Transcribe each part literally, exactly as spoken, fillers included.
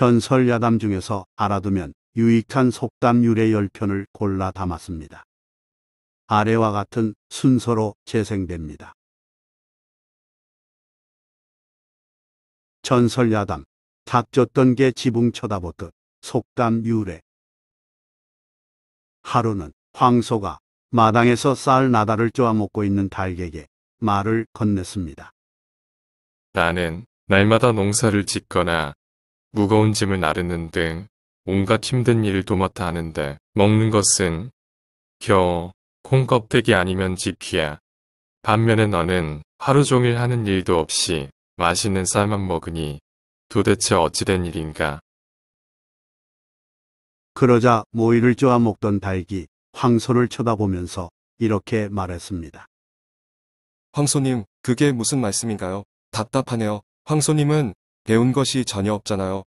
전설야담 중에서 알아두면 유익한 속담 유래 열 편을 골라 담았습니다. 아래와 같은 순서로 재생됩니다. 전설야담, 닥쳤던 게 지붕 쳐다보듯. 속담 유래. 하루는 황소가 마당에서 쌀 나다를 쪼아 먹고 있는 닭에게 말을 건넸습니다. 나는 날마다 농사를 짓거나 무거운 짐을 나르는 등 온갖 힘든 일을 도맡아 하는데 먹는 것은 겨우 콩껍데기 아니면 지피야. 반면에 너는 하루 종일 하는 일도 없이 맛있는 쌀만 먹으니 도대체 어찌된 일인가. 그러자 모이를 쪼아 먹던 닭이 황소를 쳐다보면서 이렇게 말했습니다. 황소님, 그게 무슨 말씀인가요? 답답하네요. 황소님은 배운 것이 전혀 없잖아요.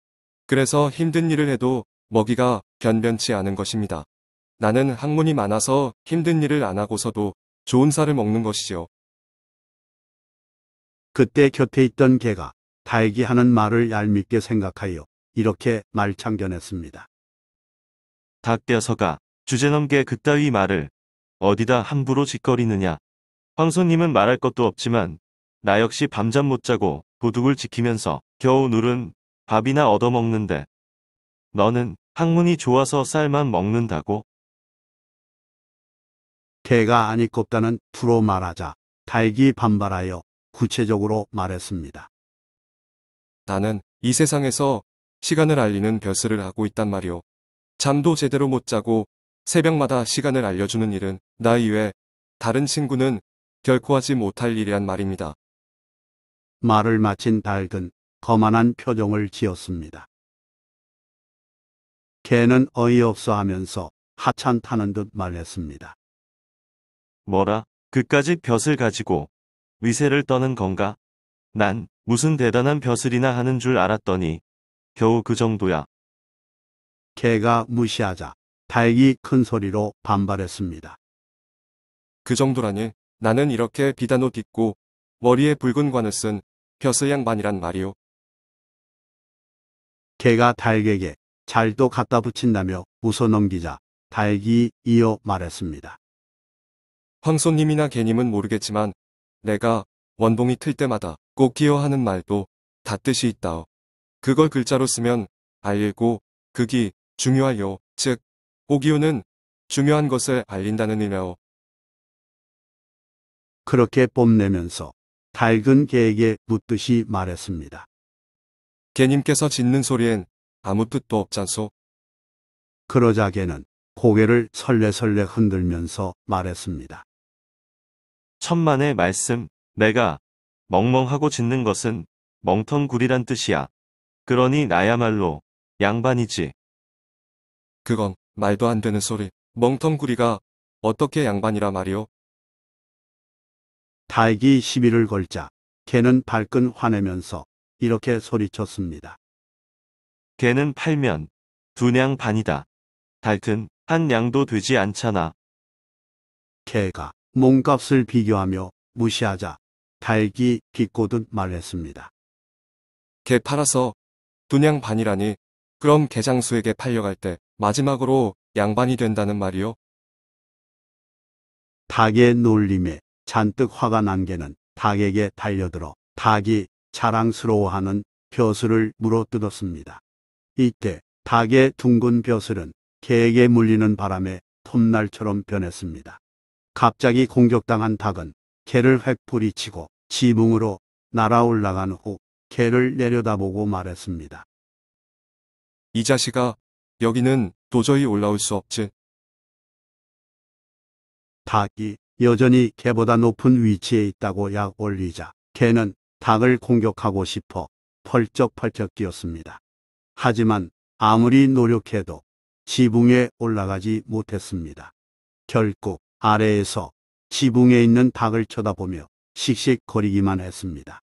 그래서 힘든 일을 해도 먹이가 변변치 않은 것입니다. 나는 학문이 많아서 힘든 일을 안 하고서도 좋은 쌀을 먹는 것이지요. 그때 곁에 있던 개가 닭이 하는 말을 얄밉게 생각하여 이렇게 말창견했습니다. 닭뼈서가 주제넘게 그따위 말을 어디다 함부로 짓거리느냐. 황소님은 말할 것도 없지만 나 역시 밤잠 못 자고 도둑을 지키면서 겨우 누른 밥이나 얻어먹는데 너는 학문이 좋아서 쌀만 먹는다고? 개가 아니꼽다는 투로 말하자 닭이 반발하여 구체적으로 말했습니다. 나는 이 세상에서 시간을 알리는 벼슬을 하고 있단 말이오. 잠도 제대로 못 자고 새벽마다 시간을 알려주는 일은 나 이외 다른 친구는 결코 하지 못할 일이란 말입니다. 말을 마친 닭은 거만한 표정을 지었습니다. 개는 어이없어 하면서 하찮다는 듯 말했습니다. 뭐라? 그까지 벼슬 가지고 위세를 떠는 건가? 난 무슨 대단한 벼슬이나 하는 줄 알았더니 겨우 그 정도야. 개가 무시하자 닭이 큰 소리로 반발했습니다. 그 정도라니. 나는 이렇게 비단 옷 입고 머리에 붉은 관을 쓴 벼슬 양반이란 말이오. 개가 닭에게 잘도 갖다 붙인다며 웃어넘기자 닭이 이어 말했습니다. 황소님이나 개님은 모르겠지만 내가 원봉이 틀 때마다 꼭기어 하는 말도 다 뜻이 있다오. 그걸 글자로 쓰면 알리고 극이 중요하요. 즉, 오기요는 중요한 것을 알린다는 의미요. 그렇게 뽐내면서 닭은 개에게 묻듯이 말했습니다. 개님께서 짖는 소리엔 아무 뜻도 없잖소. 그러자 개는 고개를 설레설레 흔들면서 말했습니다. 천만의 말씀, 내가 멍멍하고 짖는 것은 멍텅구리란 뜻이야. 그러니 나야말로 양반이지. 그건 말도 안 되는 소리. 멍텅구리가 어떻게 양반이라 말이오? 닭이 시비를 걸자 개는 발끈 화내면서 이렇게 소리쳤습니다. 개는 팔면 두 냥 반이다. 닭은 한 냥도 되지 않잖아. 개가 몸값을 비교하며 무시하자 닭이 비꼬듯 말했습니다. 개 팔아서 두 냥 반이라니. 그럼 개장수에게 팔려갈 때 마지막으로 양반이 된다는 말이요? 닭의 놀림에 잔뜩 화가 난 개는 닭에게 달려들어 닭이 자랑스러워하는 벼슬을 물어뜯었습니다. 이때 닭의 둥근 벼슬은 개에게 물리는 바람에 톱날처럼 변했습니다. 갑자기 공격당한 닭은 개를 획부리치고 지붕으로 날아올라간 후 개를 내려다보고 말했습니다. 이 자식아, 여기는 도저히 올라올 수 없지. 닭이 여전히 개보다 높은 위치에 있다고 약 올리자 개는 닭을 공격하고 싶어 펄쩍펄쩍 뛰었습니다. 하지만 아무리 노력해도 지붕에 올라가지 못했습니다. 결국 아래에서 지붕에 있는 닭을 쳐다보며 씩씩거리기만 했습니다.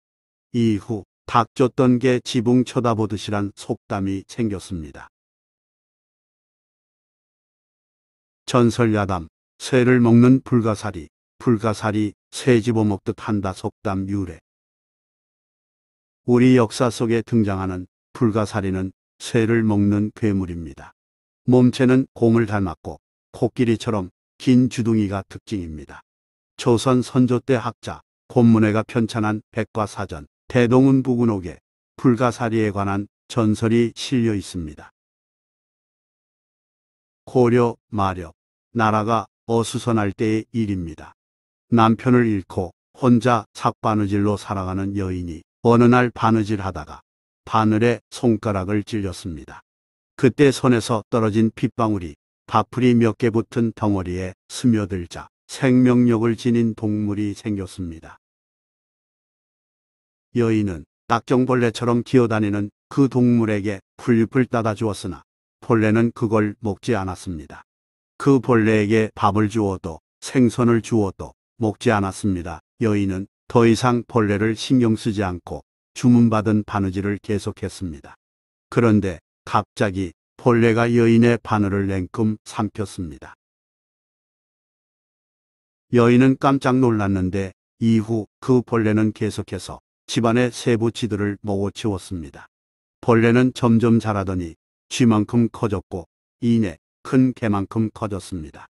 이후 닥쳤던 게 지붕 쳐다보듯이란 속담이 생겼습니다. 전설야담, 쇠를 먹는 불가사리, 불가사리 쇠 집어먹듯 한다. 속담 유래. 우리 역사 속에 등장하는 불가사리는 새를 먹는 괴물입니다. 몸체는 곰을 닮았고 코끼리처럼 긴 주둥이가 특징입니다. 조선 선조 때 학자 곰문회가 편찬한 백과사전 대동은 부근옥에 불가사리에 관한 전설이 실려 있습니다. 고려, 마려, 나라가 어수선할 때의 일입니다. 남편을 잃고 혼자 삭바느질로 살아가는 여인이 어느 날 바느질하다가 바늘에 손가락을 찔렸습니다. 그때 손에서 떨어진 핏방울이 밥풀이 몇 개 붙은 덩어리에 스며들자 생명력을 지닌 동물이 생겼습니다. 여인은 딱정벌레처럼 기어다니는 그 동물에게 풀잎을 따다 주었으나 벌레는 그걸 먹지 않았습니다. 그 벌레에게 밥을 주어도 생선을 주어도 먹지 않았습니다. 여인은 더 이상 벌레를 신경 쓰지 않고 주문받은 바느질을 계속했습니다. 그런데 갑자기 벌레가 여인의 바늘을 냉큼 삼켰습니다. 여인은 깜짝 놀랐는데 이후 그 벌레는 계속해서 집안의 세부치들을 먹어치웠습니다. 벌레는 점점 자라더니 쥐만큼 커졌고 이내 큰 개만큼 커졌습니다.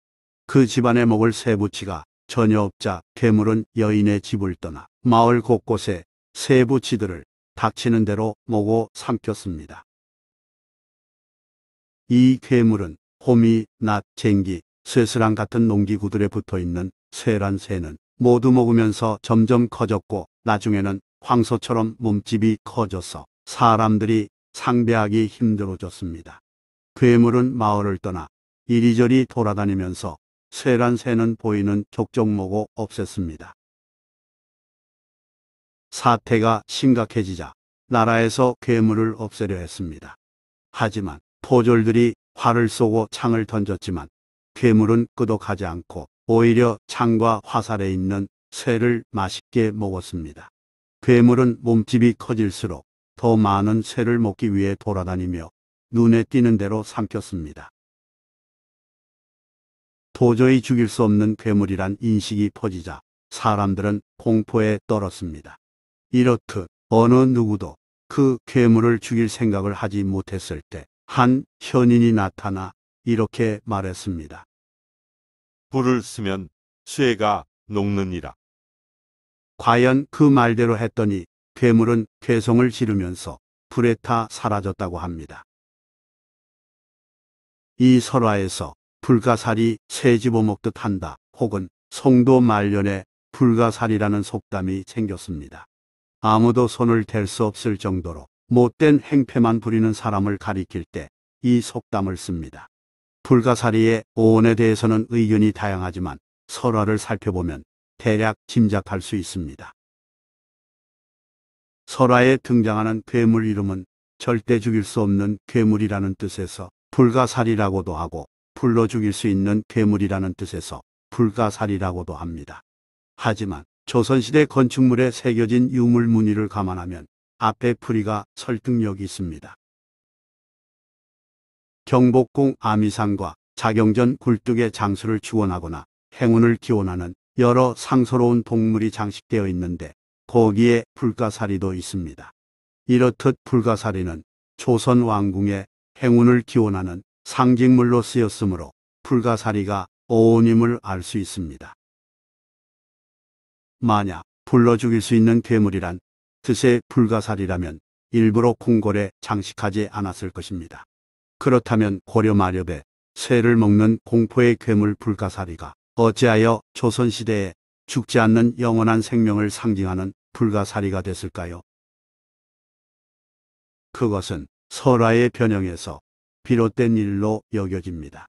그 집안에 먹을 세부치가 전혀 없자 괴물은 여인의 집을 떠나 마을 곳곳에 세부치들을 닥치는 대로 먹어 삼켰습니다. 이 괴물은 호미, 낫, 쟁기, 쇠스랑 같은 농기구들에 붙어있는 쇠란 새는 모두 먹으면서 점점 커졌고 나중에는 황소처럼 몸집이 커져서 사람들이 상대하기 힘들어졌습니다. 괴물은 마을을 떠나 이리저리 돌아다니면서 쇠란 새는 보이는 족족 먹어 없앴습니다. 사태가 심각해지자 나라에서 괴물을 없애려 했습니다. 하지만 포졸들이 활을 쏘고 창을 던졌지만 괴물은 끄덕하지 않고 오히려 창과 화살에 있는 쇠를 맛있게 먹었습니다. 괴물은 몸집이 커질수록 더 많은 쇠를 먹기 위해 돌아다니며 눈에 띄는 대로 삼켰습니다. 도저히 죽일 수 없는 괴물이란 인식이 퍼지자 사람들은 공포에 떨었습니다. 이렇듯 어느 누구도 그 괴물을 죽일 생각을 하지 못했을 때 한 현인이 나타나 이렇게 말했습니다. 불을 쓰면 쇠가 녹느니라. 과연 그 말대로 했더니 괴물은 괴성을 지르면서 불에 타 사라졌다고 합니다. 이 설화에서 불가사리 새 집어먹듯 한다 혹은 송도 말년에 불가사리라는 속담이 생겼습니다. 아무도 손을 댈 수 없을 정도로 못된 행패만 부리는 사람을 가리킬 때 이 속담을 씁니다. 불가사리의 어원에 대해서는 의견이 다양하지만 설화를 살펴보면 대략 짐작할 수 있습니다. 설화에 등장하는 괴물 이름은 절대 죽일 수 없는 괴물이라는 뜻에서 불가사리라고도 하고 불러 죽일 수 있는 괴물이라는 뜻에서 불가사리라고도 합니다. 하지만 조선시대 건축물에 새겨진 유물 무늬를 감안하면 앞에 풀이가 설득력이 있습니다. 경복궁 아미상과 자경전 굴뚝의 장수를 축원하거나 행운을 기원하는 여러 상서로운 동물이 장식되어 있는데 거기에 불가사리도 있습니다. 이렇듯 불가사리는 조선 왕궁의 행운을 기원하는 상징물로 쓰였으므로 불가사리가 어원임을 알 수 있습니다. 만약 불러 죽일 수 있는 괴물이란 뜻의 불가사리라면 일부러 궁궐에 장식하지 않았을 것입니다. 그렇다면 고려 마렵에 쇠를 먹는 공포의 괴물 불가사리가 어찌하여 조선시대에 죽지 않는 영원한 생명을 상징하는 불가사리가 됐을까요? 그것은 설화의 변형에서 비롯된 일로 여겨집니다.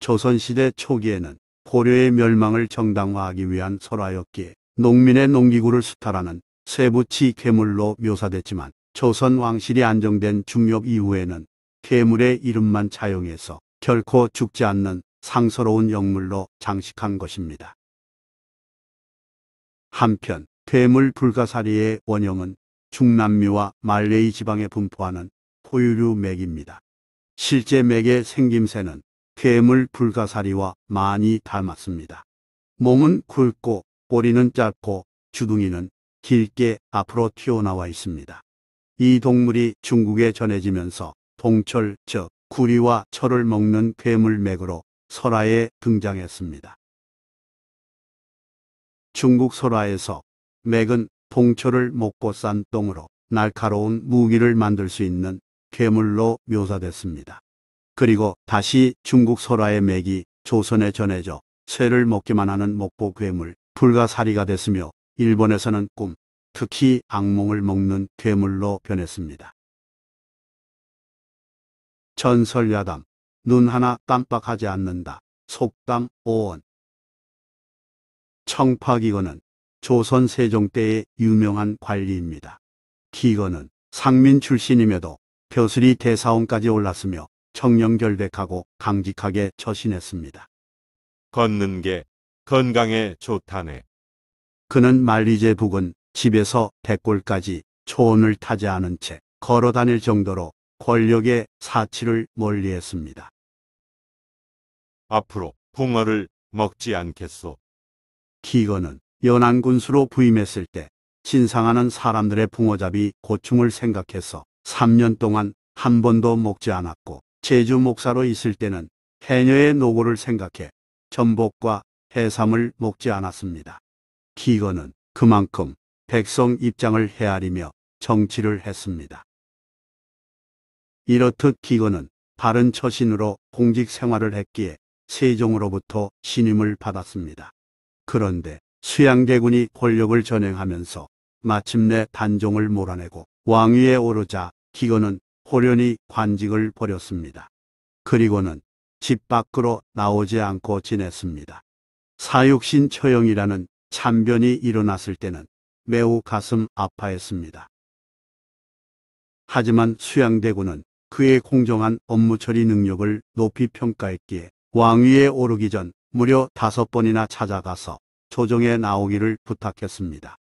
조선시대 초기에는 고려의 멸망을 정당화하기 위한 설화였기에 농민의 농기구를 수탈하는 쇠붙이 괴물로 묘사됐지만 조선 왕실이 안정된 중엽 이후에는 괴물의 이름만 차용해서 결코 죽지 않는 상서로운 영물로 장식한 것입니다. 한편 괴물 불가사리의 원형은 중남미와 말레이 지방에 분포하는 포유류 맥입니다. 실제 맥의 생김새는 괴물 불가사리와 많이 닮았습니다. 몸은 굵고 꼬리는 짧고 주둥이는 길게 앞으로 튀어나와 있습니다. 이 동물이 중국에 전해지면서 동철, 즉 구리와 철을 먹는 괴물 맥으로 설화에 등장했습니다. 중국 설화에서 맥은 동철을 먹고 싼 똥으로 날카로운 무기를 만들 수 있는 괴물로 묘사됐습니다. 그리고 다시 중국 설화의 맥이 조선에 전해져 쇠를 먹기만 하는 먹보 괴물 불가사리가 됐으며 일본에서는 꿈, 특히 악몽을 먹는 괴물로 변했습니다. 전설야담, 눈 하나 깜빡하지 않는다. 속담 오언. 청파기건은 조선 세종 때의 유명한 관리입니다. 기건은 상민 출신임에도 벼슬이 대사원까지 올랐으며 청렴결백하고 강직하게 처신했습니다. 걷는 게 건강에 좋다네. 그는 만리제 북은 집에서 대골까지 초원을 타지 않은 채 걸어 다닐 정도로 권력의 사치를 멀리했습니다. 앞으로 홍어를 먹지 않겠소. 기건은 연안군수로 부임했을 때 신상하는 사람들의 붕어잡이 고충을 생각해서 삼 년 동안 한 번도 먹지 않았고, 제주 목사로 있을 때는 해녀의 노고를 생각해 전복과 해삼을 먹지 않았습니다. 기건은 그만큼 백성 입장을 헤아리며 정치를 했습니다. 이렇듯 기건은 바른 처신으로 공직 생활을 했기에 세종으로부터 신임을 받았습니다. 그런데 수양대군이 권력을 전횡하면서 마침내 단종을 몰아내고 왕위에 오르자 기건은 호련히 관직을 버렸습니다. 그리고는 집 밖으로 나오지 않고 지냈습니다. 사육신 처형이라는 참변이 일어났을 때는 매우 가슴 아파했습니다. 하지만 수양대군은 그의 공정한 업무 처리 능력을 높이 평가했기에 왕위에 오르기 전 무려 다섯 번이나 찾아가서 조정에 나오기를 부탁했습니다.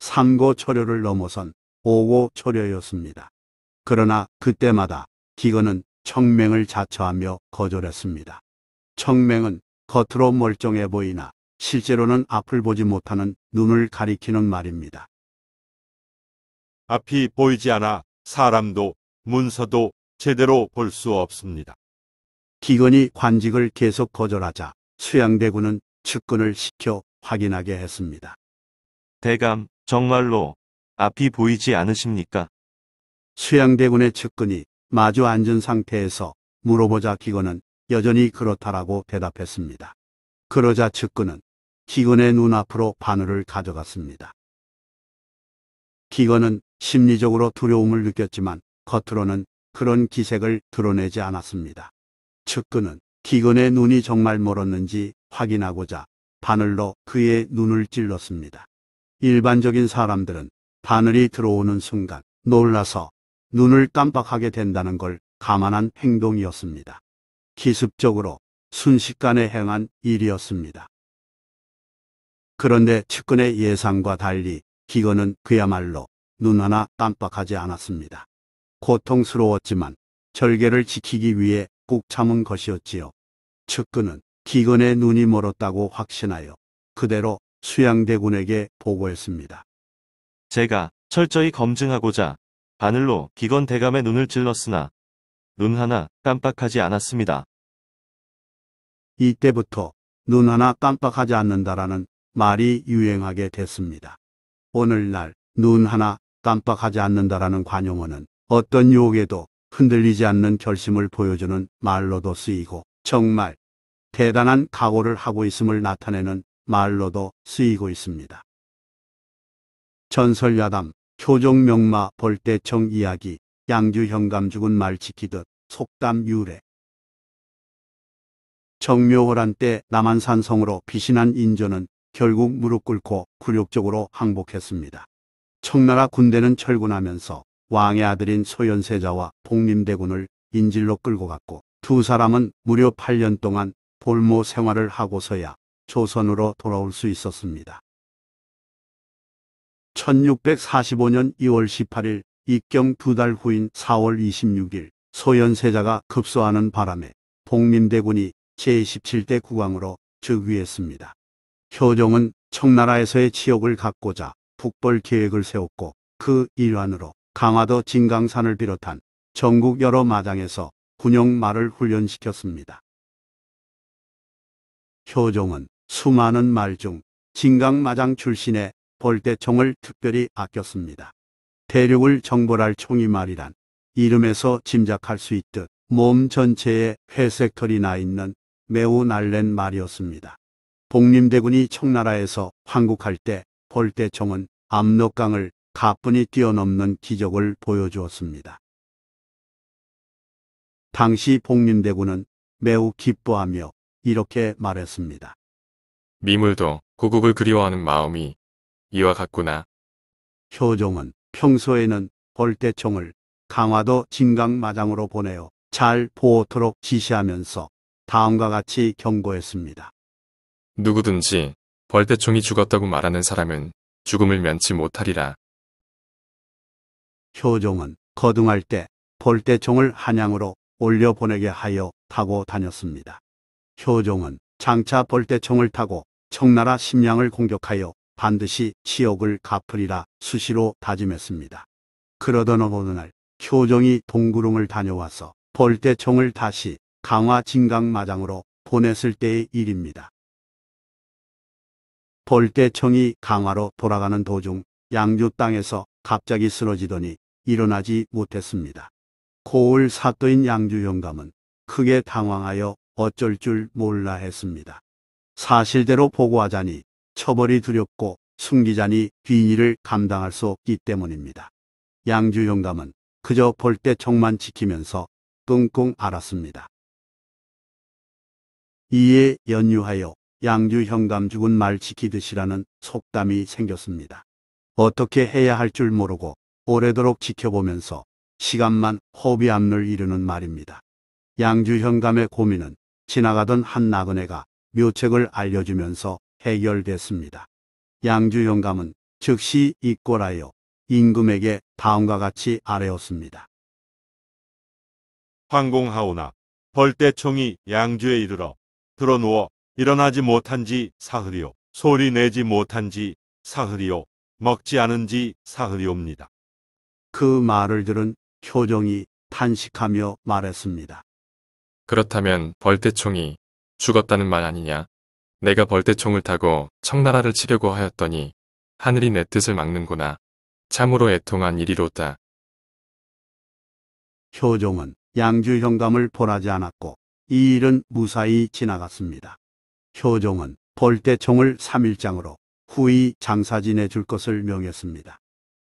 삼고 초려를 넘어선 오고 초려였습니다. 그러나 그때마다 기건은 청맹을 자처하며 거절했습니다. 청맹은 겉으로 멀쩡해 보이나 실제로는 앞을 보지 못하는 눈을 가리키는 말입니다. 앞이 보이지 않아 사람도 문서도 제대로 볼 수 없습니다. 기건이 관직을 계속 거절하자 수양대군은 측근을 시켜 확인하게 했습니다. 대감, 정말로 앞이 보이지 않으십니까? 수양대군의 측근이 마주 앉은 상태에서 물어보자 기건은 여전히 그렇다라고 대답했습니다. 그러자 측근은 기건의 눈앞으로 바늘을 가져갔습니다. 기건은 심리적으로 두려움을 느꼈지만 겉으로는 그런 기색을 드러내지 않았습니다. 측근은 기건의 눈이 정말 멀었는지 확인하고자 바늘로 그의 눈을 찔렀습니다. 일반적인 사람들은 바늘이 들어오는 순간 놀라서 눈을 깜빡하게 된다는 걸 감안한 행동이었습니다. 기습적으로 순식간에 행한 일이었습니다. 그런데 측근의 예상과 달리 기건은 그야말로 눈 하나 깜빡하지 않았습니다. 고통스러웠지만 절개를 지키기 위해 꾹 참은 것이었지요. 측근은 기건의 눈이 멀었다고 확신하여 그대로 수양대군에게 보고했습니다. 제가 철저히 검증하고자 바늘로 기건 대감의 눈을 찔렀으나 눈 하나 깜빡하지 않았습니다. 이때부터 눈 하나 깜빡하지 않는다라는 말이 유행하게 됐습니다. 오늘날 눈 하나 깜빡하지 않는다라는 관용어는 어떤 유혹에도 흔들리지 않는 결심을 보여주는 말로도 쓰이고 정말 대단한 각오를 하고 있음을 나타내는 말로도 쓰이고 있습니다. 전설야담, 효종명마 벌떼청 이야기, 양주현감 죽은 말 지키듯 속담 유래. 정묘호란 때 남한산 성으로 피신한 인조는 결국 무릎 꿇고 굴욕적으로 항복했습니다. 청나라 군대는 철군하면서 왕의 아들인 소현세자와 복림대군을 인질로 끌고 갔고 두 사람은 무려 팔 년 동안 볼모 생활을 하고서야 조선으로 돌아올 수 있었습니다. 천육백사십오년 이월 십팔일 입경 두 달 후인 사월 이십육일 소현세자가 급소하는 바람에 복림대군이 제십칠대 국왕으로 즉위했습니다. 효종은 청나라에서의 치욕을 갚고자 북벌 계획을 세웠고 그 일환으로 강화도 진강산을 비롯한 전국 여러 마장에서 군용말을 훈련시켰습니다. 효종은 수많은 말 중 진강마장 출신의 벌대총을 특별히 아꼈습니다. 대륙을 정벌할 총이 말이란 이름에서 짐작할 수 있듯 몸 전체에 회색 털이 나 있는 매우 날랜 말이었습니다. 복림대군이 청나라에서 황국할 때 벌대총은 압록강을 가뿐히 뛰어넘는 기적을 보여주었습니다. 당시 복림대군은 매우 기뻐하며 이렇게 말했습니다. 미물도 고국을 그리워하는 마음이 이와 같구나. 효종은 평소에는 벌대총을 강화도 진강마장으로 보내어 잘 보호토록 지시하면서 다음과 같이 경고했습니다. 누구든지 벌대총이 죽었다고 말하는 사람은 죽음을 면치 못하리라. 효종은 거둥할 때 벌대총을 한양으로 올려보내게 하여 타고 다녔습니다. 효종은 장차 벌대총을 타고 청나라 심양을 공격하여 반드시 치욕을 갚으리라 수시로 다짐했습니다. 그러던 어느 날 효종이 동구릉을 다녀와서 벌대총을 다시 강화 진강마장으로 보냈을 때의 일입니다. 벌대총이 강화로 돌아가는 도중 양주 땅에서 갑자기 쓰러지더니 일어나지 못했습니다. 고을 사또인 양주현감은 크게 당황하여 어쩔 줄 몰라 했습니다. 사실대로 보고하자니 처벌이 두렵고 숨기자니 비위를 감당할 수 없기 때문입니다. 양주현감은 그저 벌대총만 지키면서 끙끙 앓았습니다. 이에 연유하여 양주현감 죽은 말 지키듯이라는 속담이 생겼습니다. 어떻게 해야 할 줄 모르고 오래도록 지켜보면서 시간만 허비함을 이루는 말입니다. 양주현감의 고민은 지나가던 한 나그네가 묘책을 알려주면서 해결됐습니다. 양주현감은 즉시 입궐하여 임금에게 다음과 같이 아뢰었습니다. 황공하오나 벌대총이 양주에 이르러 드러누워 일어나지 못한지 사흘이요, 소리 내지 못한지 사흘이요, 먹지 않은지 사흘이옵니다. 그 말을 들은 효종이 탄식하며 말했습니다. 그렇다면 벌대총이 죽었다는 말 아니냐? 내가 벌대총을 타고 청나라를 치려고 하였더니 하늘이 내 뜻을 막는구나. 참으로 애통한 일이로다. 효종은 양주현감을 벌하지 않았고 이 일은 무사히 지나갔습니다. 효종은 벌대총을 삼일장으로 후이 장사지내 줄 것을 명했습니다.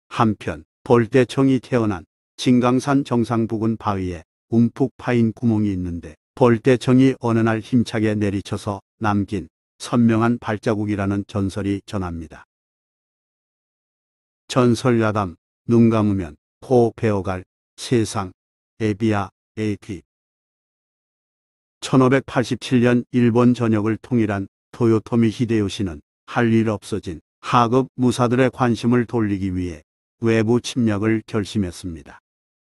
한편 벌대총이 태어난 진강산 정상 부근 바위에 움푹 파인 구멍이 있는데 벌대총이 어느 날 힘차게 내리쳐서 남긴 선명한 발자국이라는 전설이 전합니다. 전설야담 눈 감으면 코 베어갈 세상 에비야 에이티 천오백팔십칠년 일본 전역을 통일한 도요토미 히데요시는 할 일 없어진 하급 무사들의 관심을 돌리기 위해 외부 침략을 결심했습니다.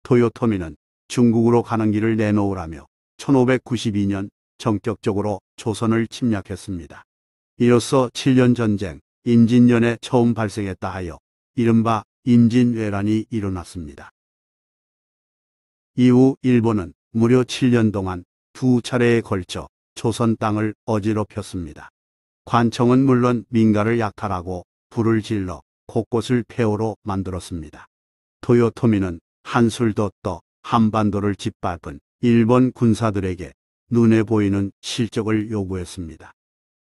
도요토미는 중국으로 가는 길을 내놓으라며 천오백구십이년 전격적으로 조선을 침략했습니다. 이로써 칠년 전쟁, 임진년에 처음 발생했다 하여 이른바 임진왜란이 일어났습니다. 이후 일본은 무려 칠년 동안 두 차례에 걸쳐 조선 땅을 어지럽혔습니다. 관청은 물론 민가를 약탈하고 불을 질러 곳곳을 폐허로 만들었습니다. 도요토미는 한술도 떠 한반도를 짓밟은 일본 군사들에게 눈에 보이는 실적을 요구했습니다.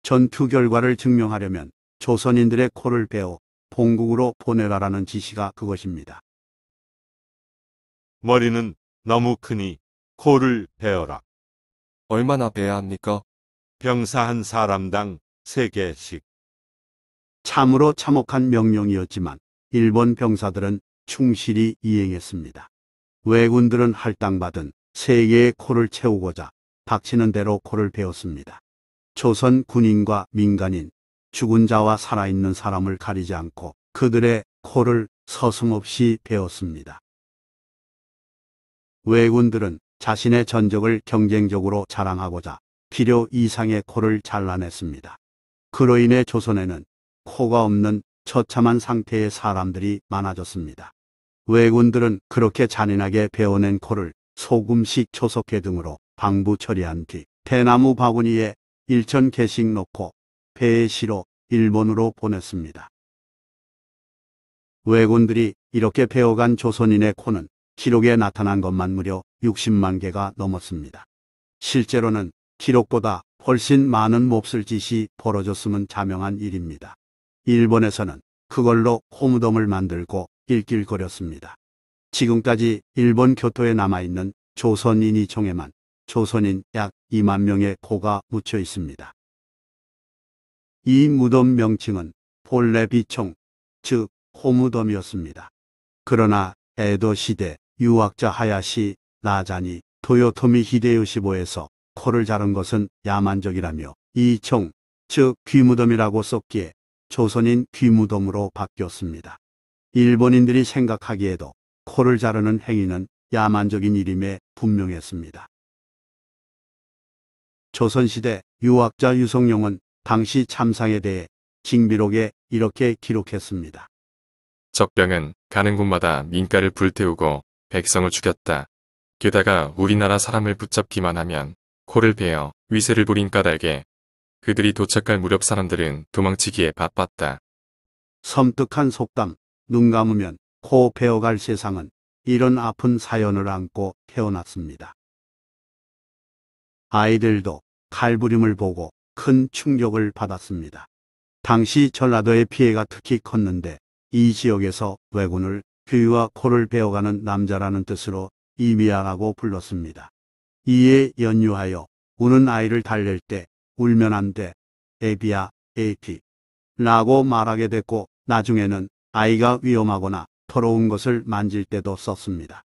전투 결과를 증명하려면 조선인들의 코를 베어 본국으로 보내라라는 지시가 그것입니다. 머리는 너무 크니 코를 베어라. 얼마나 베야 합니까? 병사 한 사람당 세 개씩. 참으로 참혹한 명령이었지만 일본 병사들은 충실히 이행했습니다. 왜군들은 할당받은 세 개의 코를 채우고자 닥치는 대로 코를 베었습니다. 조선 군인과 민간인, 죽은 자와 살아있는 사람을 가리지 않고 그들의 코를 서슴없이 베었습니다. 왜군들은 자신의 전적을 경쟁적으로 자랑하고자 필요 이상의 코를 잘라냈습니다. 그로 인해 조선에는 코가 없는 처참한 상태의 사람들이 많아졌습니다. 왜군들은 그렇게 잔인하게 베어낸 코를 소금씩 초석회 등으로 방부 처리한 뒤 대나무 바구니에 일천 개씩 넣고 배에 실어 일본으로 보냈습니다. 왜군들이 이렇게 베어간 조선인의 코는 기록에 나타난 것만 무려 육십만 개가 넘었습니다. 실제로는 기록보다 훨씬 많은 몹쓸 짓이 벌어졌음은 자명한 일입니다. 일본에서는 그걸로 호무덤을 만들고 일길거렸습니다. 지금까지 일본 교토에 남아있는 조선인이 총에만 조선인 약 이만 명의 코가 묻혀 있습니다. 이 무덤 명칭은 본래비총, 즉 호무덤이었습니다. 그러나 에도 시대 유학자 하야시 나자니 도요토미 히데요시보에서 코를 자른 것은 야만적이라며 이총, 즉 귀무덤이라고 썼기에 조선인 귀무덤으로 바뀌었습니다. 일본인들이 생각하기에도 코를 자르는 행위는 야만적인 일임에 분명했습니다. 조선시대 유학자 유성룡은 당시 참상에 대해 징비록에 이렇게 기록했습니다. 적병은 가는 곳마다 민가를 불태우고 백성을 죽였다. 게다가 우리나라 사람을 붙잡기만 하면 코를 베어 위세를 부린 까닭에 그들이 도착할 무렵 사람들은 도망치기에 바빴다. 섬뜩한 속담, 눈 감으면 코 베어갈 세상은 이런 아픈 사연을 안고 태어났습니다. 아이들도 칼부림을 보고 큰 충격을 받았습니다. 당시 전라도의 피해가 특히 컸는데 이 지역에서 왜군을 귀와 코를 베어가는 남자라는 뜻으로 이미야라고 불렀습니다. 이에 연유하여 우는 아이를 달랠 때 울면 안 돼, 애비야, 에이피 라고 말하게 됐고 나중에는 아이가 위험하거나 더러운 것을 만질 때도 썼습니다.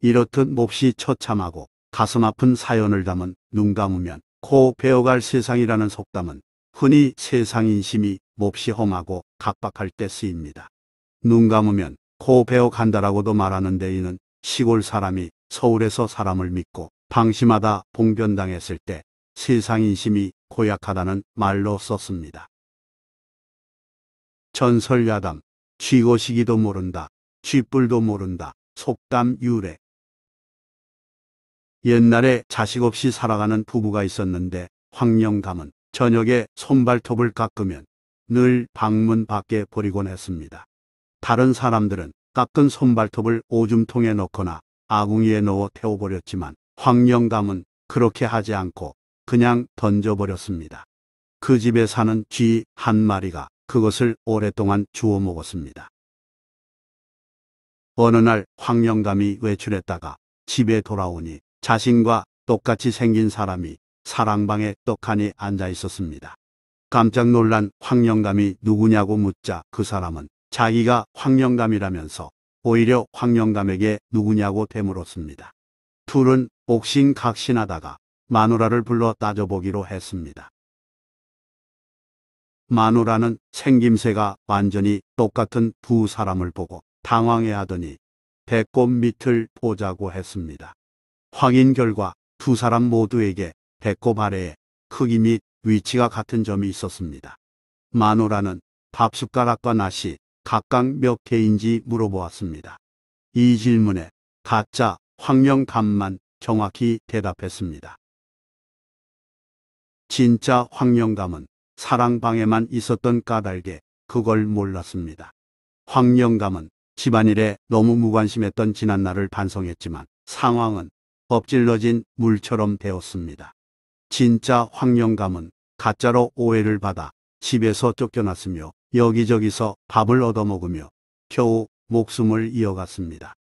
이렇듯 몹시 처참하고 가슴 아픈 사연을 담은 눈 감으면 코 베어갈 세상이라는 속담은 흔히 세상 인심이 몹시 험하고 각박할 때 쓰입니다. 눈 감으면 코 베어간다라고도 말하는데 이는 시골 사람이 서울에서 사람을 믿고 방심하다 봉변당했을 때 세상 인심이 고약하다는 말로 썼습니다. 전설야담, 쥐고시기도 모른다, 쥐뿔도 모른다, 속담 유래. 옛날에 자식 없이 살아가는 부부가 있었는데 황영감은 저녁에 손발톱을 깎으면 늘 방문 밖에 버리곤 했습니다. 다른 사람들은 깎은 손발톱을 오줌통에 넣거나 아궁이에 넣어 태워버렸지만 황영감은 그렇게 하지 않고 그냥 던져버렸습니다. 그 집에 사는 쥐 한 마리가 그것을 오랫동안 주워 먹었습니다. 어느 날 황영감이 외출했다가 집에 돌아오니 자신과 똑같이 생긴 사람이 사랑방에 떡하니 앉아 있었습니다. 깜짝 놀란 황영감이 누구냐고 묻자 그 사람은 자기가 황영감이라면서 오히려 황영감에게 누구냐고 되물었습니다. 둘은 옥신각신하다가 마누라를 불러 따져보기로 했습니다. 마누라는 생김새가 완전히 똑같은 두 사람을 보고 당황해하더니 배꼽 밑을 보자고 했습니다. 확인 결과 두 사람 모두에게 배꼽 아래에 크기 및 위치가 같은 점이 있었습니다. 마누라는 밥숟가락과 낫이 각각 몇 개인지 물어보았습니다. 이 질문에 가짜 황영감만 정확히 대답했습니다. 진짜 황영감은 사랑방에만 있었던 까닭에 그걸 몰랐습니다. 황영감은 집안일에 너무 무관심했던 지난날을 반성했지만 상황은 엎질러진 물처럼 되었습니다. 진짜 황영감은 가짜로 오해를 받아 집에서 쫓겨났으며 여기저기서 밥을 얻어먹으며 겨우 목숨을 이어갔습니다.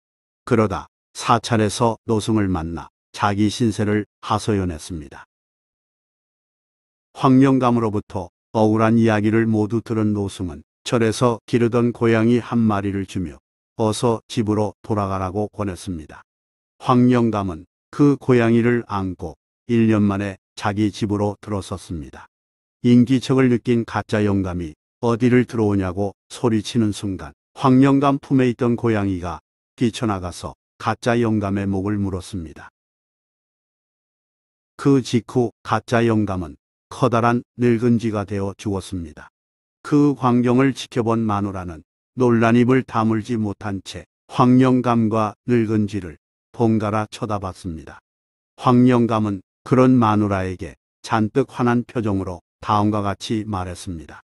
그러다 사찰에서 노승을 만나 자기 신세를 하소연했습니다. 황영감으로부터 억울한 이야기를 모두 들은 노승은 절에서 기르던 고양이 한 마리를 주며 어서 집으로 돌아가라고 권했습니다. 황영감은 그 고양이를 안고 일 년 만에 자기 집으로 들어섰습니다. 인기척을 느낀 가짜 영감이 어디를 들어오냐고 소리치는 순간 황영감 품에 있던 고양이가 뛰쳐나가서 가짜 영감의 목을 물었습니다. 그 직후 가짜 영감은 커다란 늙은 쥐가 되어 죽었습니다. 그 광경을 지켜본 마누라는 놀란 입을 다물지 못한 채 황영감과 늙은지를 번갈아 쳐다봤습니다. 황영감은 그런 마누라에게 잔뜩 화난 표정으로 다음과 같이 말했습니다.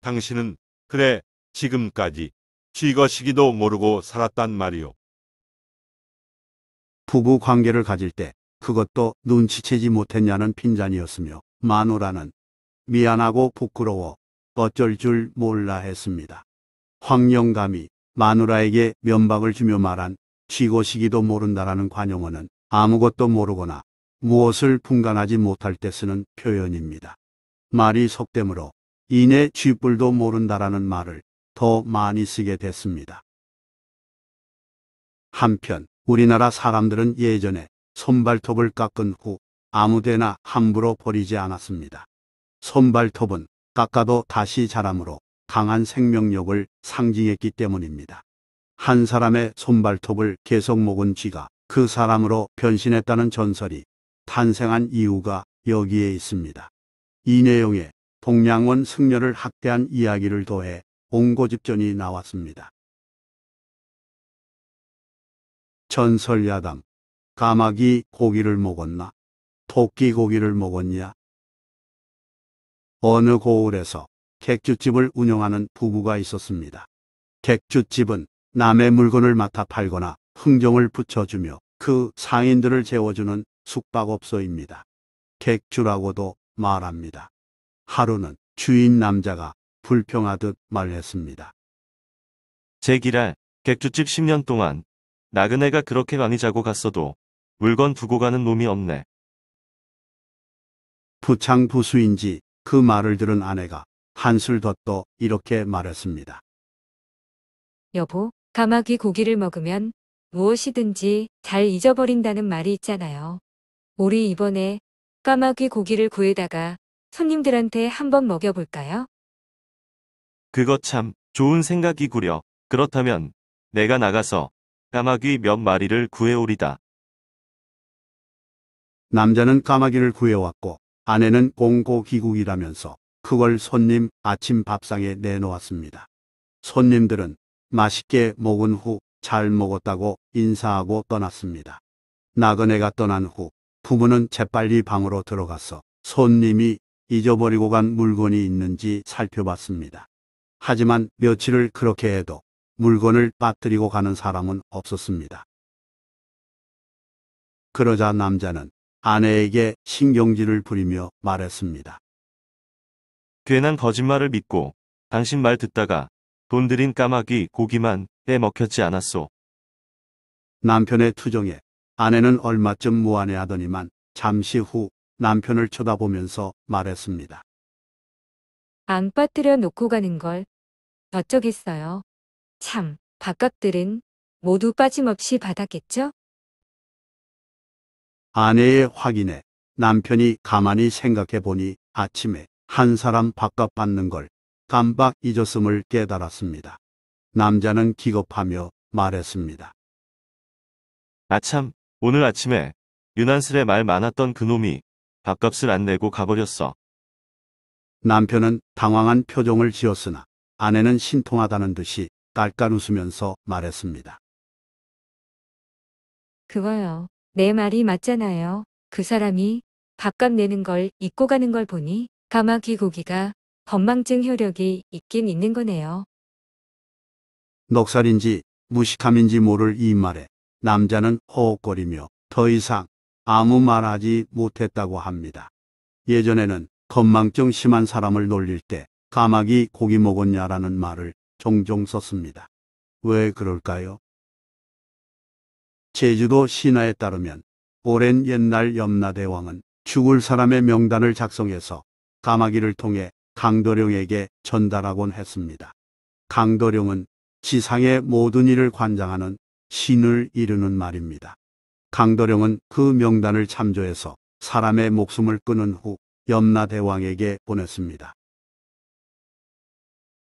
당신은 그래 지금까지 쥐거시기도 모르고 살았단 말이오. 부부 관계를 가질 때 그것도 눈치채지 못했냐는 핀잔이었으며 마누라는 미안하고 부끄러워 어쩔 줄 몰라 했습니다. 황영감이 마누라에게 면박을 주며 말한 쥐고시기도 모른다라는 관용어는 아무것도 모르거나 무엇을 분간하지 못할 때 쓰는 표현입니다. 말이 속되므로 이내 쥐뿔도 모른다라는 말을 더 많이 쓰게 됐습니다. 한편 우리나라 사람들은 예전에 손발톱을 깎은 후 아무데나 함부로 버리지 않았습니다. 손발톱은 깎아도 다시 자라므로 강한 생명력을 상징했기 때문입니다. 한 사람의 손발톱을 계속 먹은 쥐가 그 사람으로 변신했다는 전설이 탄생한 이유가 여기에 있습니다. 이 내용에 동양원 승려를 학대한 이야기를 더해 옹고집전이 나왔습니다. 전설야담. 까마귀 고기를 먹었나? 토끼 고기를 먹었냐? 어느 고을에서 객주집을 운영하는 부부가 있었습니다. 객주집은 남의 물건을 맡아 팔거나 흥정을 붙여주며 그 상인들을 재워주는 숙박업소입니다. 객주라고도 말합니다. 하루는 주인 남자가 불평하듯 말했습니다. 제 기랄, 객주집 십 년 동안 나그네가 그렇게 많이 자고 갔어도 물건 두고 가는 놈이 없네. 부창부수인지 그 말을 들은 아내가 한술 더 떠 이렇게 말했습니다. 여보, 까마귀 고기를 먹으면 무엇이든지 잘 잊어버린다는 말이 있잖아요. 우리 이번에 까마귀 고기를 구해다가 손님들한테 한번 먹여볼까요? 그거 참 좋은 생각이구려. 그렇다면 내가 나가서 까마귀 몇 마리를 구해오리다. 남자는 까마귀를 구해왔고 아내는 공고기국이라면서 그걸 손님 아침 밥상에 내놓았습니다. 손님들은 맛있게 먹은 후 잘 먹었다고 인사하고 떠났습니다. 나그네가 떠난 후 부부는 재빨리 방으로 들어가서 손님이 잊어버리고 간 물건이 있는지 살펴봤습니다. 하지만 며칠을 그렇게 해도 물건을 빠뜨리고 가는 사람은 없었습니다. 그러자 남자는 아내에게 신경질을 부리며 말했습니다. 괜한 거짓말을 믿고 당신 말 듣다가 돈 들인 까마귀 고기만 빼먹혔지 않았소. 남편의 투정에 아내는 얼마쯤 무안해하더니만 잠시 후 남편을 쳐다보면서 말했습니다. 안 빠뜨려 놓고 가는 걸 어쩌겠어요. 참, 밥값들은 모두 빠짐없이 받았겠죠? 아내의 확인에 남편이 가만히 생각해 보니 아침에 한 사람 밥값 받는 걸 깜빡 잊었음을 깨달았습니다. 남자는 기겁하며 말했습니다. 아참, 오늘 아침에 유난스레 말 많았던 그놈이 밥값을 안 내고 가버렸어. 남편은 당황한 표정을 지었으나 아내는 신통하다는 듯이 깔깔 웃으면서 말했습니다. 그거요. 내 말이 맞잖아요. 그 사람이 밥값 내는 걸 잊고 가는 걸 보니 까마귀 고기가 건망증 효력이 있긴 있는 거네요. 넉살인지 무식함인지 모를 이 말에 남자는 허헉거리며 더 이상 아무 말하지 못했다고 합니다. 예전에는 건망증 심한 사람을 놀릴 때 까마귀 고기 먹었냐라는 말을 종종 썼습니다. 왜 그럴까요? 제주도 신화에 따르면 오랜 옛날 염라대왕은 죽을 사람의 명단을 작성해서 까마귀를 통해 강도령에게 전달하곤 했습니다. 강도령은 지상의 모든 일을 관장하는 신을 이루는 말입니다. 강도령은 그 명단을 참조해서 사람의 목숨을 끊은 후 염라대왕에게 보냈습니다.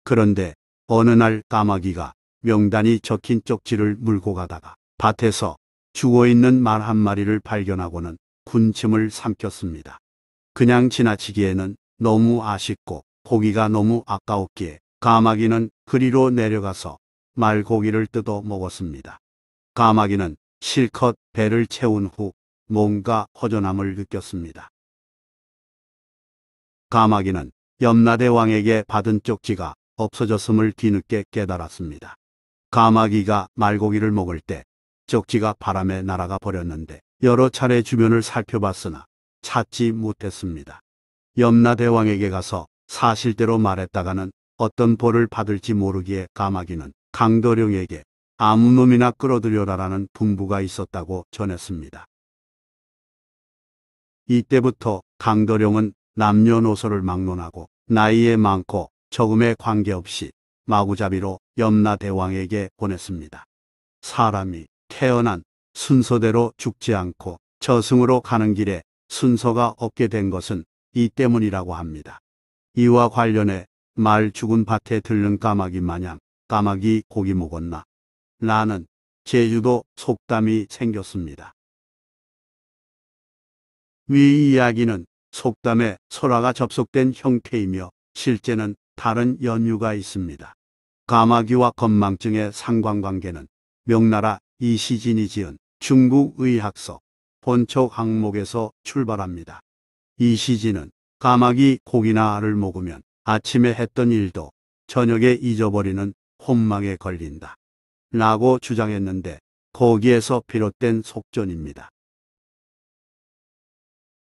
그런데 어느 날 까마귀가 명단이 적힌 쪽지를 물고 가다가 밭에서 죽어있는 말 한 마리를 발견하고는 군침을 삼켰습니다. 그냥 지나치기에는 너무 아쉽고 고기가 너무 아까웠기에 까마귀는 그리로 내려가서 말고기를 뜯어 먹었습니다. 까마귀는 실컷 배를 채운 후 뭔가 허전함을 느꼈습니다. 까마귀는 염라대 왕에게 받은 쪽지가 없어졌음을 뒤늦게 깨달았습니다. 까마귀가 말고기를 먹을 때 쪽지가 바람에 날아가 버렸는데 여러 차례 주변을 살펴봤으나 찾지 못했습니다. 염라대 왕에게 가서 사실대로 말했다가는 어떤 벌을 받을지 모르기에 까마귀는 강도령에게 아무 놈이나 끌어들여라라는 분부가 있었다고 전했습니다. 이때부터 강도령은 남녀노소를 막론하고 나이에 많고 적음에 관계없이 마구잡이로 염라대왕에게 보냈습니다. 사람이 태어난 순서대로 죽지 않고 저승으로 가는 길에 순서가 없게 된 것은 이 때문이라고 합니다. 이와 관련해 말 죽은 밭에 들른 까마귀 마냥 까마귀 고기 먹었나 라는 제주도 속담이 생겼습니다. 위 이야기는 속담에 설화가 접속된 형태이며 실제는 다른 연유가 있습니다. 까마귀와 건망증의 상관관계는 명나라 이시진이 지은 중국의학서 본초 항목에서 출발합니다. 이시진은 까마귀 고기나 알을 먹으면 아침에 했던 일도 저녁에 잊어버리는 혼망에 걸린다 라고 주장했는데 거기에서 비롯된 속전입니다.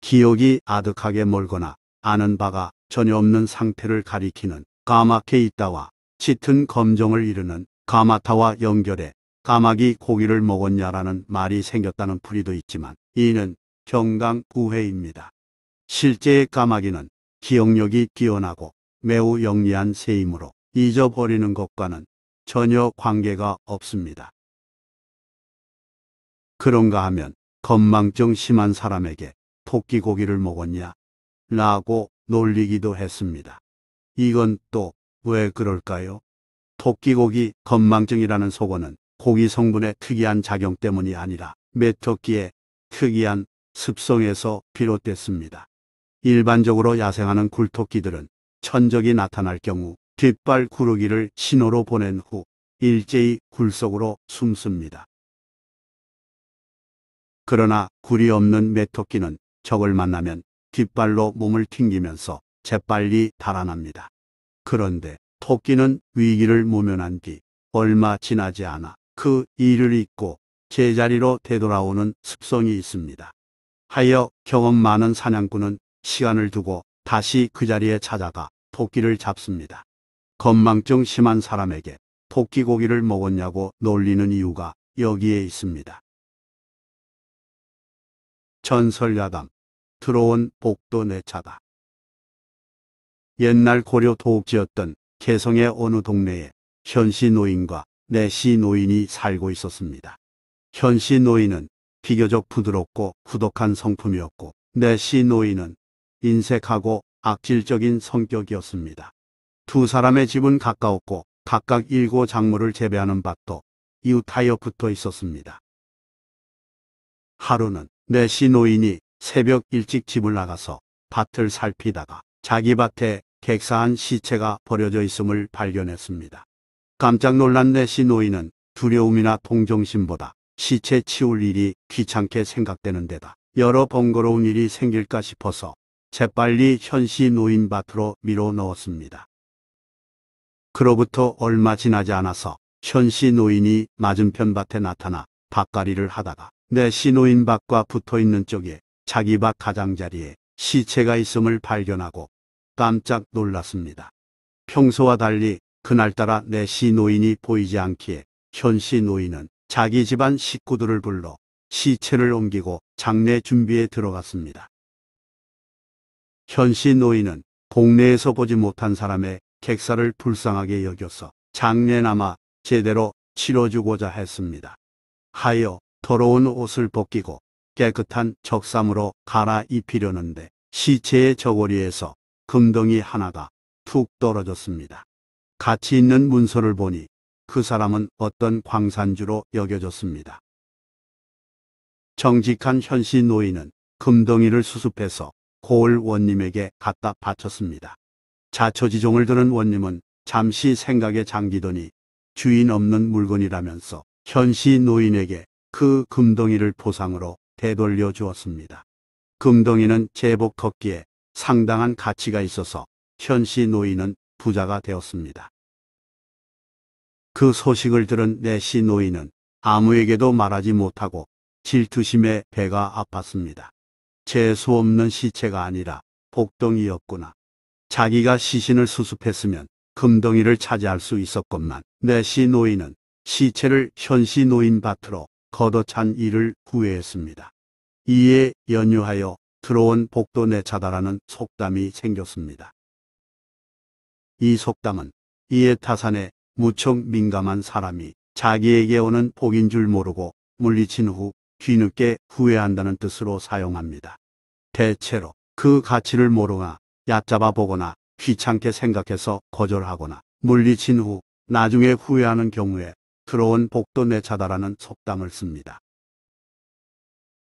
기억이 아득하게 멀거나 아는 바가 전혀 없는 상태를 가리키는 까맣게 있다와 짙은 검정을 이르는 까마타와 연결해 까마귀 고기를 먹었냐라는 말이 생겼다는 풀이도 있지만 이는 경강부회입니다. 실제의 까마귀는 기억력이 뛰어나고 매우 영리한 새이므로 잊어버리는 것과는 전혀 관계가 없습니다. 그런가 하면 건망증 심한 사람에게 토끼 고기를 먹었냐 라고 놀리기도 했습니다. 이건 또 왜 그럴까요? 토끼 고기 건망증이라는 속어는 고기 성분의 특이한 작용 때문이 아니라 메토끼의 특이한 습성에서 비롯됐습니다. 일반적으로 야생하는 굴토끼들은 천적이 나타날 경우 뒷발 구르기를 신호로 보낸 후 일제히 굴 속으로 숨습니다. 그러나 굴이 없는 메토끼는 적을 만나면 뒷발로 몸을 튕기면서 재빨리 달아납니다. 그런데 토끼는 위기를 모면한 뒤 얼마 지나지 않아 그 이를 잊고 제자리로 되돌아오는 습성이 있습니다. 하여 경험 많은 사냥꾼은 시간을 두고 다시 그 자리에 찾아가 토끼를 잡습니다. 건망증 심한 사람에게 토끼 고기를 먹었냐고 놀리는 이유가 여기에 있습니다. 전설야담, 들어온 복도 내 차다. 옛날 고려 도읍지였던 개성의 어느 동네에 현시 노인과 내시 노인이 살고 있었습니다. 현시 노인은 비교적 부드럽고 구독한 성품이었고 내시 노인은 인색하고 악질적인 성격이었습니다. 두 사람의 집은 가까웠고 각각 일고 작물을 재배하는 밭도 이웃하여 붙어 있었습니다. 하루는 내시 노인이 새벽 일찍 집을 나가서 밭을 살피다가 자기 밭에 객사한 시체가 버려져 있음을 발견했습니다. 깜짝 놀란 내시 노인은 두려움이나 동정심보다 시체 치울 일이 귀찮게 생각되는 데다 여러 번거로운 일이 생길까 싶어서 재빨리 현시 노인 밭으로 밀어 넣었습니다. 그로부터 얼마 지나지 않아서 현시 노인이 맞은편 밭에 나타나 밭갈이를 하다가 내시 노인 밭과 붙어있는 쪽에 자기 밭 가장자리에 시체가 있음을 발견하고 깜짝 놀랐습니다. 평소와 달리 그날따라 내시 노인이 보이지 않기에 현시 노인은 자기 집안 식구들을 불러 시체를 옮기고 장례 준비에 들어갔습니다. 현시 노인은 동네에서 보지 못한 사람의 객사를 불쌍하게 여겨서 장례나마 제대로 치러주고자 했습니다. 하여 더러운 옷을 벗기고 깨끗한 적삼으로 갈아입히려는데 시체의 저고리에서 금덩이 하나가 툭 떨어졌습니다. 같이 있는 문서를 보니 그 사람은 어떤 광산주로 여겨졌습니다. 정직한 현시 노인은 금덩이를 수습해서 고을 원님에게 갖다 바쳤습니다. 자초지종을 들은 원님은 잠시 생각에 잠기더니 주인 없는 물건이라면서 현시 노인에게 그 금덩이를 보상으로 되돌려 주었습니다. 금덩이는 제복 걷기에 상당한 가치가 있어서 현시 노인은 부자가 되었습니다. 그 소식을 들은 내시 노인은 아무에게도 말하지 못하고 질투심에 배가 아팠습니다. 재수 없는 시체가 아니라 복덩이였구나. 자기가 시신을 수습했으면 금덩이를 차지할 수 있었건만 내시 노인은 시체를 현시 노인 밭으로 걷어찬 일을 후회했습니다. 이에 연유하여 들어온 복도 내 차다라는 속담이 생겼습니다. 이 속담은 이에 타산에 무척 민감한 사람이 자기에게 오는 복인 줄 모르고 물리친 후 뒤늦게 후회한다는 뜻으로 사용합니다. 대체로 그 가치를 모르나 얕잡아 보거나 귀찮게 생각해서 거절하거나 물리친 후 나중에 후회하는 경우에 들어온 복도 내 차다라는 속담을 씁니다.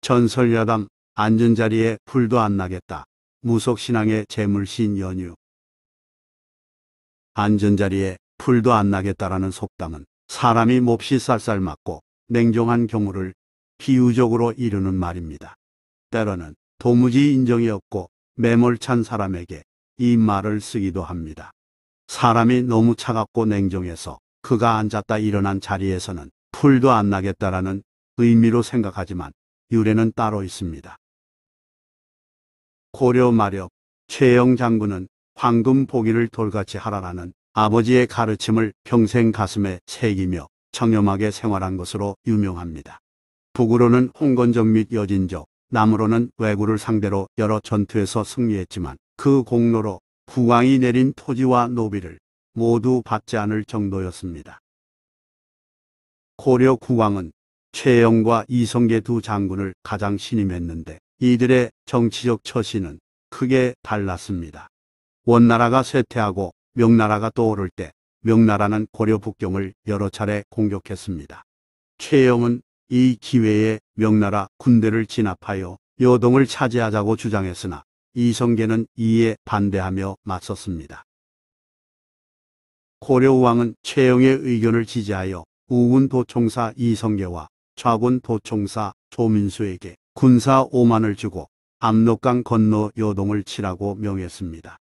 전설야담 앉은 자리에 풀도 안 나겠다. 무속신앙의 재물신 연유. 앉은 자리에 풀도 안 나겠다라는 속담은 사람이 몹시 쌀쌀 맞고 냉정한 경우를 비유적으로 이루는 말입니다. 때로는 도무지 인정이 없고 매몰찬 사람에게 이 말을 쓰기도 합니다. 사람이 너무 차갑고 냉정해서 그가 앉았다 일어난 자리에서는 풀도 안 나겠다라는 의미로 생각하지만 유래는 따로 있습니다. 고려 마력 최영 장군은 황금 보기를 돌같이 하라라는 아버지의 가르침을 평생 가슴에 새기며 청렴하게 생활한 것으로 유명합니다. 북으로는 홍건적 및 여진적, 남으로는 왜구를 상대로 여러 전투에서 승리했지만 그 공로로 국왕이 내린 토지와 노비를 모두 받지 않을 정도였습니다. 고려 국왕은 최영과 이성계 두 장군을 가장 신임했는데 이들의 정치적 처신은 크게 달랐습니다. 원나라가 쇠퇴하고 명나라가 떠오를 때 명나라는 고려 북경을 여러 차례 공격했습니다. 최영은 이 기회에 명나라 군대를 진압하여 여동을 차지하자고 주장했으나 이성계는 이에 반대하며 맞섰습니다. 고려왕은 최영의 의견을 지지하여 우군 도총사 이성계와 좌군 도총사 조민수에게 군사 오만을 주고 압록강 건너 여동을 치라고 명했습니다.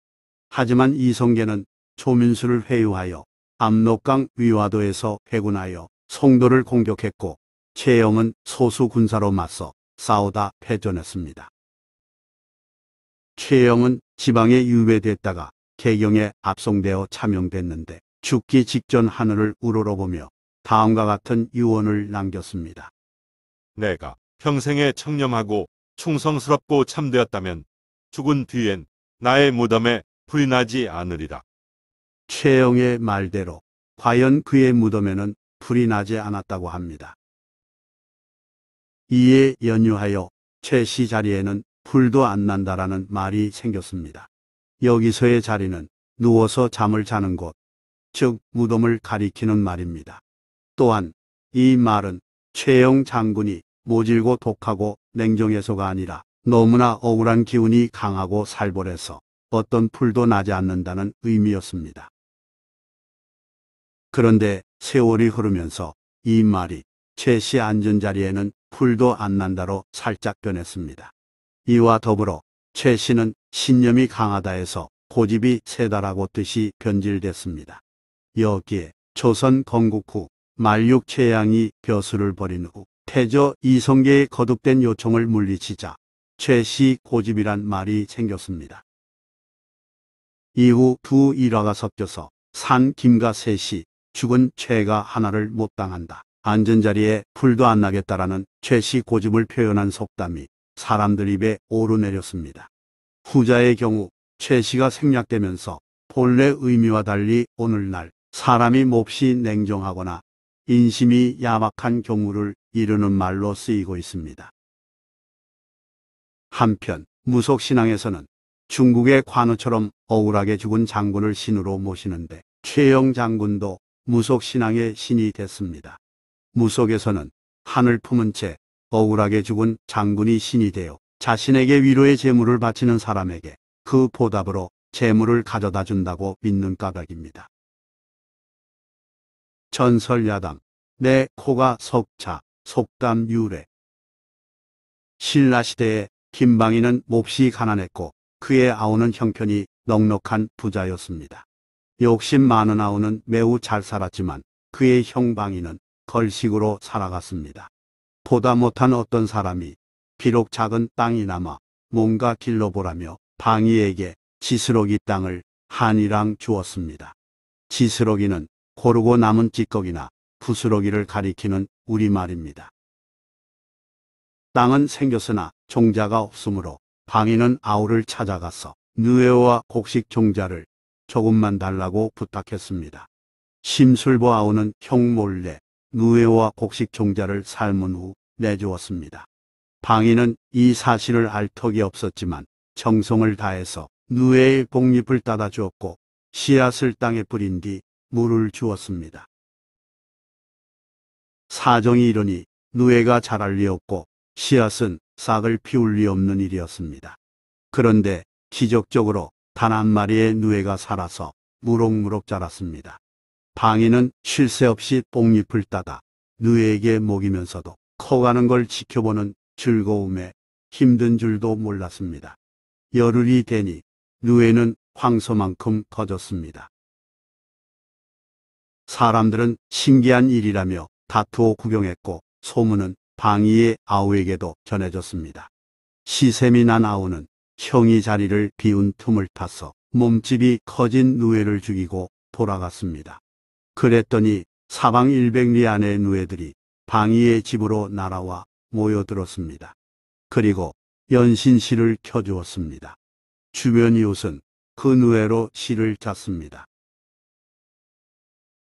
하지만 이성계는 조민수를 회유하여 압록강 위화도에서 회군하여 송도를 공격했고 최영은 소수 군사로 맞서 싸우다 패전했습니다. 최영은 지방에 유배됐다가 개경에 압송되어 참용됐는데 죽기 직전 하늘을 우러러보며 다음과 같은 유언을 남겼습니다. 내가 평생에 청렴하고 충성스럽고 참되었다면 죽은 뒤엔 나의 무덤에 불이 나지 않으리라. 최영의 말대로 과연 그의 무덤에는 불이 나지 않았다고 합니다. 이에 연유하여 최씨 자리에는 불도 안 난다라는 말이 생겼습니다. 여기서의 자리는 누워서 잠을 자는 곳, 즉 무덤을 가리키는 말입니다. 또한 이 말은 최영 장군이 모질고 독하고 냉정해서가 아니라 너무나 억울한 기운이 강하고 살벌해서 어떤 풀도 나지 않는다는 의미였습니다. 그런데 세월이 흐르면서 이 말이 최씨 앉은 자리에는 풀도 안 난다로 살짝 변했습니다. 이와 더불어 최씨는 신념이 강하다 해서 고집이 세다라고 뜻이 변질됐습니다. 여기에 조선 건국 후 만륙 최양이 벼슬을 벌인 후 태조 이성계의 거듭된 요청을 물리치자 최씨 고집이란 말이 생겼습니다. 이후 두 일화가 섞여서 산 김과 셋이 죽은 최가 하나를 못 당한다. 앉은 자리에 풀도 안 나겠다라는 최씨 고집을 표현한 속담이 사람들 입에 오르내렸습니다. 후자의 경우 최씨가 생략되면서 본래 의미와 달리 오늘날 사람이 몹시 냉정하거나 인심이 야박한 경우를 이르는 말로 쓰이고 있습니다. 한편 무속신앙에서는 중국의 관우처럼 억울하게 죽은 장군을 신으로 모시는데 최영 장군도 무속신앙의 신이 됐습니다. 무속에서는 한을 품은 채 억울하게 죽은 장군이 신이 되어 자신에게 위로의 재물을 바치는 사람에게 그 보답으로 재물을 가져다 준다고 믿는 까닭입니다. 전설야담, 내 코가 석차, 속담 유래. 신라시대에 김방인은 몹시 가난했고 그의 아우는 형편이 넉넉한 부자였습니다. 욕심 많은 아우는 매우 잘 살았지만 그의 형 방인은 걸식으로 살아갔습니다. 보다 못한 어떤 사람이 비록 작은 땅이나마 뭔가 길러보라며 방이에게 지스러기 땅을 한이랑 주었습니다. 지스러기는 고르고 남은 찌꺼기나 부스러기를 가리키는 우리말입니다. 땅은 생겼으나 종자가 없으므로 방인은 아우를 찾아가서 누에와 곡식 종자를 조금만 달라고 부탁했습니다. 심술보 아우는 형 몰래 누에와 곡식 종자를 삶은 후 내주었습니다. 방인은 이 사실을 알 턱이 없었지만 정성을 다해서 누에의 복잎을 따다 주었고 씨앗을 땅에 뿌린 뒤 물을 주었습니다. 사정이 이러니 누에가 자랄 리 없고 씨앗은 싹을 피울 리 없는 일이었습니다. 그런데 기적적으로 단 한 마리의 누에가 살아서 무럭무럭 자랐습니다. 방인은 쉴 새 없이 뽕잎을 따다 누에에게 먹이면서도 커가는 걸 지켜보는 즐거움에 힘든 줄도 몰랐습니다. 열흘이 되니 누에는 황소만큼 커졌습니다. 사람들은 신기한 일이라며 다투어 구경했고 소문은 방이의 아우에게도 전해졌습니다. 시샘이 난 아우는 형이 자리를 비운 틈을 타서 몸집이 커진 누에를 죽이고 돌아갔습니다. 그랬더니 사방 일백 리 안의 누에들이 방이의 집으로 날아와 모여들었습니다. 그리고 연신시를 켜주었습니다. 주변 이웃은 그 누에로 시를 짰습니다.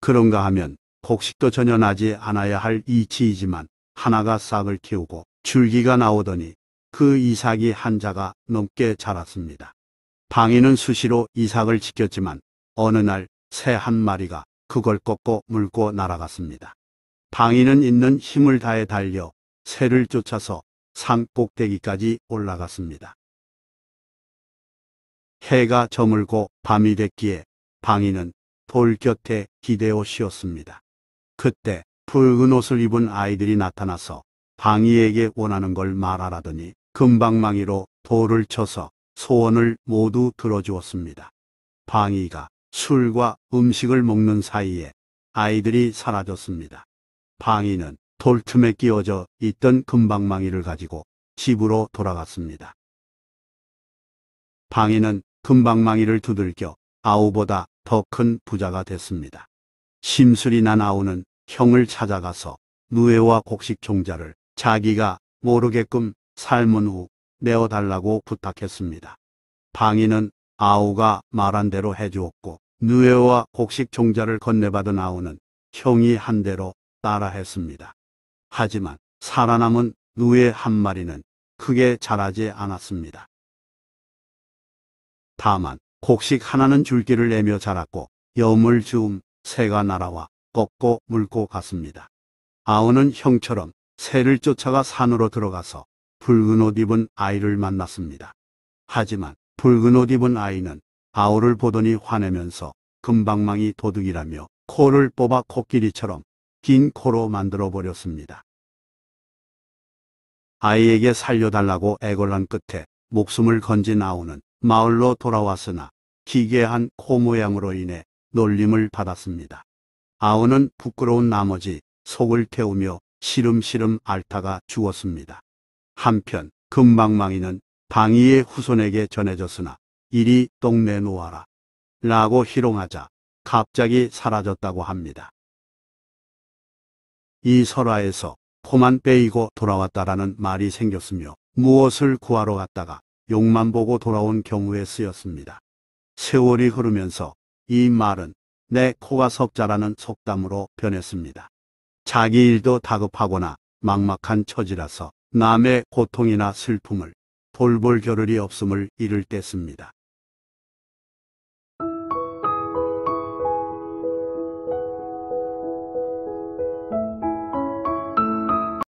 그런가 하면 곡식도 전혀 나지 않아야 할 이치이지만 하나가 싹을 키우고 줄기가 나오더니 그 이삭이 한 자가 넘게 자랐습니다. 방인은 수시로 이삭을 지켰지만 어느 날 새 한 마리가 그걸 꺾고 물고 날아갔습니다. 방인은 있는 힘을 다해 달려 새를 쫓아서 산 꼭대기까지 올라갔습니다. 해가 저물고 밤이 됐기에 방인은 돌 곁에 기대어 쉬었습니다. 그때 붉은 옷을 입은 아이들이 나타나서 방이에게 원하는 걸 말하라더니 금방망이로 돌을 쳐서 소원을 모두 들어주었습니다. 방이가 술과 음식을 먹는 사이에 아이들이 사라졌습니다. 방이는 돌 틈에 끼워져 있던 금방망이를 가지고 집으로 돌아갔습니다. 방이는 금방망이를 두들겨 아우보다 더 큰 부자가 됐습니다. 심술이 난 아우는 형을 찾아가서 누에와 곡식 종자를 자기가 모르게끔 삶은 후 내어달라고 부탁했습니다. 방인은 아우가 말한 대로 해주었고 누에와 곡식 종자를 건네받은 아우는 형이 한 대로 따라했습니다. 하지만 살아남은 누에 한 마리는 크게 자라지 않았습니다. 다만 곡식 하나는 줄기를 내며 자랐고 염을 주음 새가 날아와 꺾고 물고 갔습니다. 아우는 형처럼 새를 쫓아가 산으로 들어가서 붉은 옷 입은 아이를 만났습니다. 하지만 붉은 옷 입은 아이는 아우를 보더니 화내면서 금방망이 도둑이라며 코를 뽑아 코끼리처럼 긴 코로 만들어 버렸습니다. 아이에게 살려달라고 애걸한 끝에 목숨을 건진 아우는 마을로 돌아왔으나 기괴한 코 모양으로 인해 놀림을 받았습니다. 아우는 부끄러운 나머지 속을 태우며 시름시름 앓다가 죽었습니다. 한편 금방망이는 방이의 후손에게 전해졌으나 이리 똥내 놓아라 라고 희롱하자 갑자기 사라졌다고 합니다. 이 설화에서 코만 빼이고 돌아왔다라는 말이 생겼으며 무엇을 구하러 갔다가 욕만 보고 돌아온 경우에 쓰였습니다. 세월이 흐르면서 이 말은 내 코가 석자라는 속담으로 변했습니다. 자기 일도 다급하거나 막막한 처지라서 남의 고통이나 슬픔을 돌볼 겨를이 없음을 이를 때 씁니다.